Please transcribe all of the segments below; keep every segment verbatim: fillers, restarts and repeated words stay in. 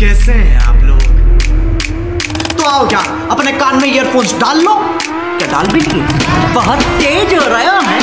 कैसे हैं आप लोग? तो आओ क्या अपने कान में ईयरफोन्स डाल लो। क्या डाल भी नहीं, बहुत तेज हो रहा है।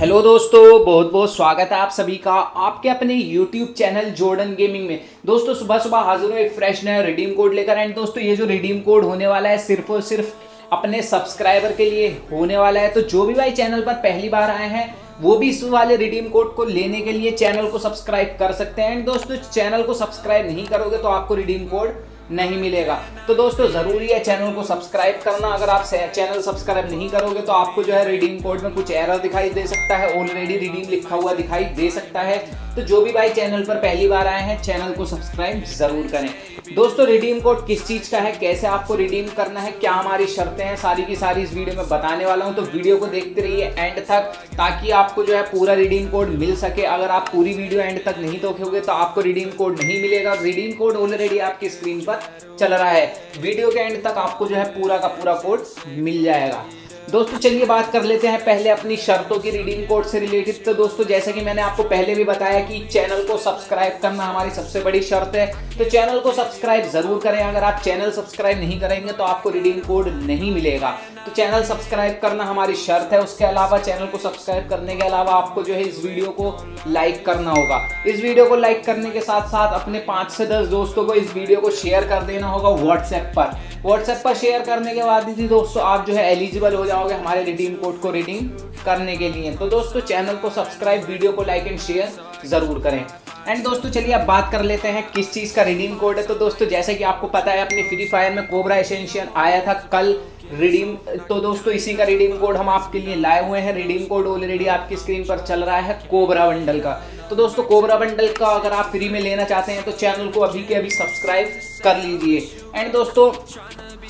हेलो दोस्तों, बहुत बहुत स्वागत है आप सभी का आपके अपने यूट्यूब चैनल जोर्डन गेमिंग में। दोस्तों सुबह सुबह हाजिर हुए एक फ्रेश नया रिडीम कोड लेकर। एंड दोस्तों ये जो रिडीम कोड होने वाला है सिर्फ और सिर्फ अपने सब्सक्राइबर के लिए होने वाला है। तो जो भी भाई चैनल पर पहली बार आए हैं वो भी इस वाले रिडीम कोड को लेने के लिए चैनल को सब्सक्राइब कर सकते हैं। एंड दोस्तों चैनल को सब्सक्राइब नहीं करोगे तो आपको रिडीम कोड नहीं मिलेगा। तो दोस्तों ज़रूरी है चैनल को सब्सक्राइब करना। अगर आप चैनल सब्सक्राइब नहीं करोगे तो आपको जो है रिडीम कोड में कुछ एरर दिखाई दे सकता है, ऑलरेडी रिडीम लिखा हुआ दिखाई दे सकता है। तो जो भी भाई चैनल पर पहली बार आए हैं चैनल को सब्सक्राइब ज़रूर करें। दोस्तों रिडीम कोड किस चीज़ का है, कैसे आपको रिडीम करना है, क्या हमारी शर्तें हैं, सारी की सारी इस वीडियो में बताने वाला हूँ। तो वीडियो को देखते रहिए एंड तक ताकि आपको जो है पूरा रिडीम कोड मिल सके। अगर आप पूरी वीडियो एंड तक नहीं देखोगे तो आपको रिडीम कोड नहीं मिलेगा। रिडीम कोड ऑलरेडी आपकी स्क्रीन पर चल रहा है। वीडियो के एंड तक आपको जो है पूरा का पूरा कोड मिल जाएगा। दोस्तों चलिए बात कर लेते हैं पहले अपनी शर्तों की रिडीम कोड से रिलेटेड। तो दोस्तों जैसे कि मैंने आपको पहले भी बताया कि चैनल को सब्सक्राइब करना हमारी सबसे बड़ी शर्त है। तो चैनल को सब्सक्राइब ज़रूर करें। अगर आप चैनल सब्सक्राइब नहीं करेंगे तो आपको रिडीम कोड नहीं मिलेगा। तो चैनल सब्सक्राइब करना हमारी शर्त है। उसके अलावा चैनल को सब्सक्राइब करने के अलावा आपको जो है इस वीडियो को लाइक करना होगा। इस वीडियो को लाइक करने के साथ साथ अपने पाँच से दस दोस्तों को इस वीडियो को शेयर कर देना होगा व्हाट्सएप पर। व्हाट्सएप पर शेयर करने के बाद ही दोस्तों आप जो है एलिजिबल हो जाओगे हमारे रिडीम कोड को रिडीम करने के लिए। तो दोस्तों चैनल को सब्सक्राइब, वीडियो को लाइक एंड शेयर ज़रूर करें। एंड दोस्तों चलिए अब बात कर लेते हैं किस चीज़ का रिडीम कोड है। तो दोस्तों जैसे कि आपको पता है अपने फ्री फायर में कोबरा एसेंशियल आया था कल रिडीम। तो दोस्तों इसी का रिडीम कोड हम आपके लिए लाए हुए हैं। रिडीम कोड ऑलरेडी आपकी स्क्रीन पर चल रहा है कोबरा बंडल का। तो दोस्तों कोबरा बंडल का अगर आप फ्री में लेना चाहते हैं तो चैनल को अभी के अभी सब्सक्राइब कर लीजिए। एंड दोस्तों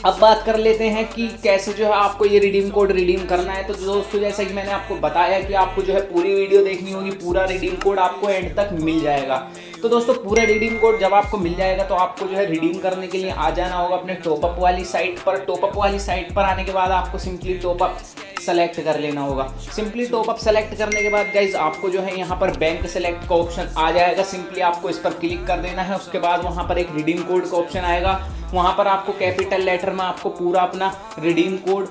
अब बात कर लेते हैं कि कैसे जो है आपको ये रिडीम कोड रिडीम करना है। तो दोस्तों जैसा कि मैंने आपको बताया कि आपको जो है पूरी वीडियो देखनी होगी, पूरा रिडीम कोड आपको एंड तक मिल जाएगा। तो दोस्तों पूरा रिडीम कोड जब आपको मिल जाएगा तो आपको जो है रिडीम करने के लिए आ जाना होगा अपने टॉपअप वाली साइट पर। टॉपअप वाली साइट पर आने के बाद आपको सिंपली टॉपअप सेलेक्ट कर लेना होगा। सिंपली टॉपअप सेलेक्ट करने के बाद गाइज आपको जो है यहाँ पर बैंक सेलेक्ट का ऑप्शन आ जाएगा। सिंपली आपको इस पर क्लिक कर देना है। उसके बाद वहाँ पर एक रिडीम कोड का ऑप्शन आएगा। वहाँ पर आपको कैपिटल लेटर में आपको पूरा अपना रिडीम कोड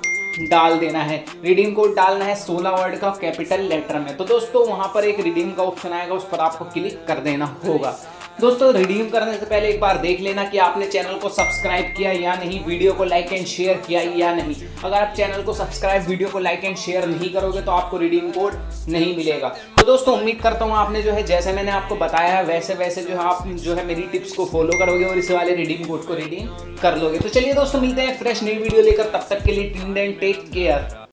डाल देना है। रिडीम कोड डालना है सोलह वर्ड का कैपिटल लेटर में। तो दोस्तों वहाँ पर एक रिडीम का ऑप्शन आएगा, उस पर आपको क्लिक कर देना होगा। दोस्तों रिडीम करने से पहले एक बार देख लेना कि आपने चैनल को सब्सक्राइब किया या नहीं, वीडियो को लाइक एंड शेयर किया या नहीं। अगर आप चैनल को सब्सक्राइब, वीडियो को लाइक एंड शेयर नहीं करोगे तो आपको रिडीम कोड नहीं मिलेगा। तो दोस्तों उम्मीद करता हूँ आपने जो है जैसे मैंने आपको बताया है वैसे वैसे जो है आप जो है मेरी टिप्स को फॉलो करोगे और इस वाले रिडीम कोड को रिडीम कर लोगे। तो चलिए दोस्तों मिलते हैं फ्रेश नई वीडियो लेकर। तब तक के लिए टिल देन टेक केयर।